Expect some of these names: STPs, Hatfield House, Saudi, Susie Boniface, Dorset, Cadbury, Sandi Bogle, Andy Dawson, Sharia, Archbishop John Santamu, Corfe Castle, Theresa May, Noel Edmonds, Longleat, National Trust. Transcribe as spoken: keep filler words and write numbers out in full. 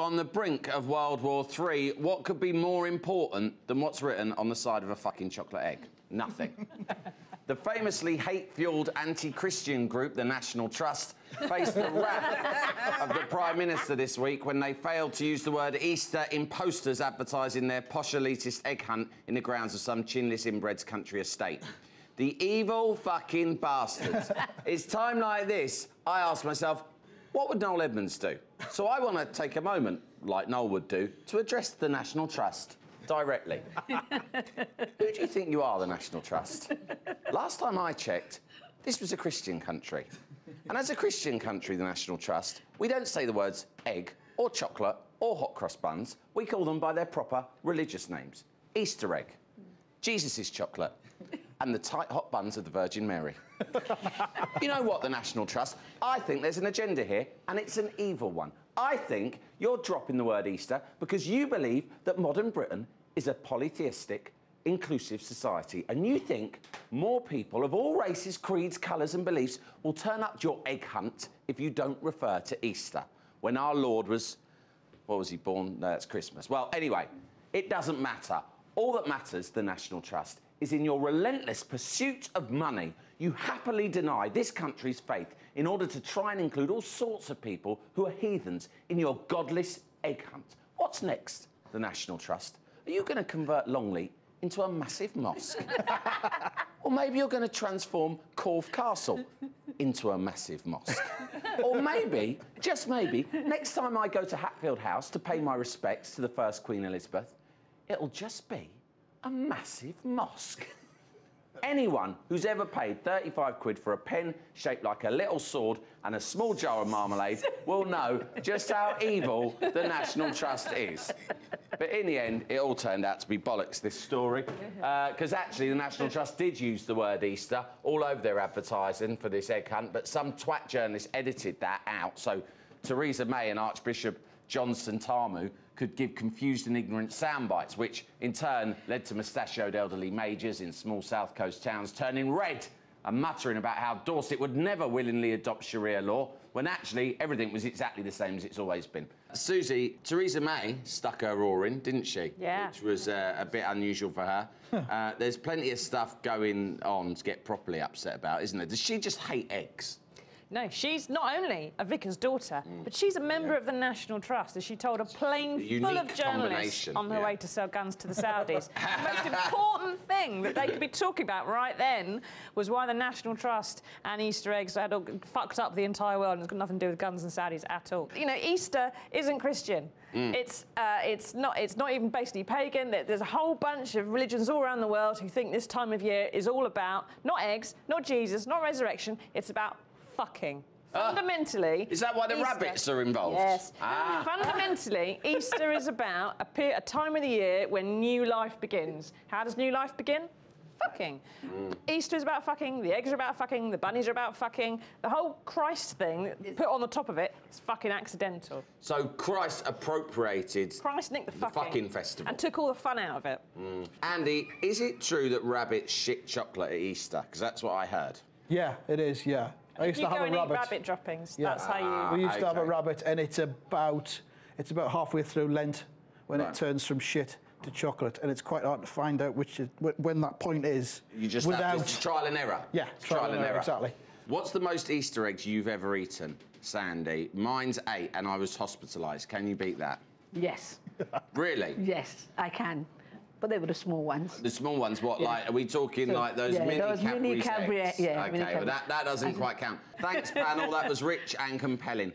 On the brink of World War Three, what could be more important than what's written on the side of a fucking chocolate egg? Nothing. The famously hate-fueled anti-Christian group, the National Trust, faced the wrath of the Prime Minister this week when they failed to use the word Easter in posters advertising their posh elitist egg hunt in the grounds of some chinless inbred's country estate. The evil fucking bastards. It's time like this, I ask myself, what would Noel Edmonds do? So I want to take a moment, like Noel would do, to address the National Trust directly. Who do you think you are, the National Trust? Last time I checked, this was a Christian country. And as a Christian country, the National Trust, we don't say the words egg or chocolate or hot cross buns. We call them by their proper religious names. Easter egg, Jesus's chocolate, and the tight hot buns of the Virgin Mary. You know what, the National Trust? I think there's an agenda here, and it's an evil one. I think you're dropping the word Easter because you believe that modern Britain is a polytheistic, inclusive society, and you think more people of all races, creeds, colours and beliefs will turn up to your egg hunt if you don't refer to Easter, when our Lord was... what was he born? No, that's Christmas. Well, anyway, it doesn't matter. All that matters, the National Trust, is in your relentless pursuit of money, you happily deny this country's faith in order to try and include all sorts of people who are heathens in your godless egg hunt. What's next, the National Trust? Are you going to convert Longleat into a massive mosque? Or maybe you're going to transform Corfe Castle into a massive mosque. Or maybe, just maybe, next time I go to Hatfield House to pay my respects to the first Queen Elizabeth, it'll just be a massive mosque. Anyone who's ever paid thirty-five quid for a pen shaped like a little sword and a small jar of marmalade will know just how evil the National Trust is. But in the end, it all turned out to be bollocks, this story, because uh, actually the National Trust did use the word Easter all over their advertising for this egg hunt, but some twat journalist edited that out, so Theresa May and Archbishop John Santamu could give confused and ignorant sound bites, which in turn led to mustachioed elderly majors in small south coast towns turning red and muttering about how Dorset would never willingly adopt Sharia law, when actually everything was exactly the same as it's always been. Susie, Theresa May stuck her oar in, didn't she? Yeah. Which was uh, a bit unusual for her. uh, there's plenty of stuff going on to get properly upset about, isn't there? Does she just hate eggs? No, she's not only a vicar's daughter, mm. but she's a member yeah. of the National Trust, as she told a plane a full of journalists on her yeah. way to sell guns to the Saudis. The most important thing that they could be talking about right then was why the National Trust and Easter eggs had all fucked up the entire world, and it's got nothing to do with guns and Saudis at all. You know, Easter isn't Christian. Mm. It's, uh, it's, not, it's not even basically pagan. There's a whole bunch of religions all around the world who think this time of year is all about not eggs, not Jesus, not resurrection. It's about... fucking. Uh, Fundamentally... Is that why the Easter... rabbits are involved? Yes. Ah. Fundamentally, Easter is about a, pe a time of the year when new life begins. How does new life begin? Fucking. Mm. Easter is about fucking, the eggs are about fucking, the bunnies are about fucking. The whole Christ thing put on the top of it is fucking accidental. So Christ appropriated... Christ nicked the fucking, the fucking festival. And took all the fun out of it. Mm. Andy, is it true that rabbits shit chocolate at Easter? Because that's what I heard. Yeah, it is, yeah. I used you to have a rabbit. rabbit droppings. Yeah. That's how you. We used okay. to have a rabbit, and it's about it's about halfway through Lent when right. it turns from shit to chocolate, and it's quite hard to find out which is, when that point is. You just without have to, trial and error. Yeah, trial, trial and, and error. Exactly. What's the most Easter eggs you've ever eaten, Sandy? Mine's eight, and I was hospitalised. Can you beat that? Yes. Really? Yes, I can. But they were the small ones. The small ones, what, yeah. like, are we talking so, like those yeah, mini those Cadbury mini Cadbury, yeah, okay, mini well, that, that doesn't quite count. Thanks, panel, that was rich and compelling.